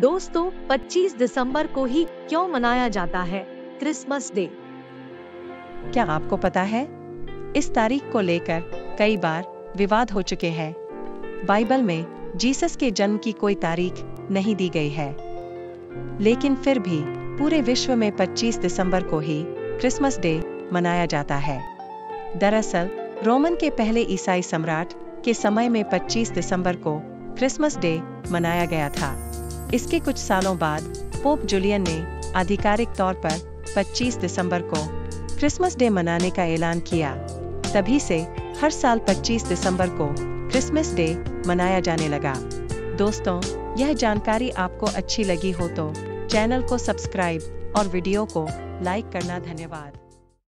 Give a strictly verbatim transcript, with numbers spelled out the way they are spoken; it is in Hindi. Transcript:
दोस्तों, पच्चीस दिसंबर को ही क्यों मनाया जाता है क्रिसमस डे? क्या आपको पता है? इस तारीख को लेकर कई बार विवाद हो चुके हैं। बाइबल में जीसस के जन्म की कोई तारीख नहीं दी गई है, लेकिन फिर भी पूरे विश्व में पच्चीस दिसंबर को ही क्रिसमस डे मनाया जाता है। दरअसल रोमन के पहले ईसाई सम्राट के समय में पच्चीस दिसंबर को क्रिसमस डे मनाया गया था। इसके कुछ सालों बाद पोप जुलियन ने आधिकारिक तौर पर पच्चीस दिसंबर को क्रिसमस डे मनाने का ऐलान किया। तभी से हर साल पच्चीस दिसंबर को क्रिसमस डे मनाया जाने लगा। दोस्तों, यह जानकारी आपको अच्छी लगी हो तो चैनल को सब्सक्राइब और वीडियो को लाइक करना। धन्यवाद।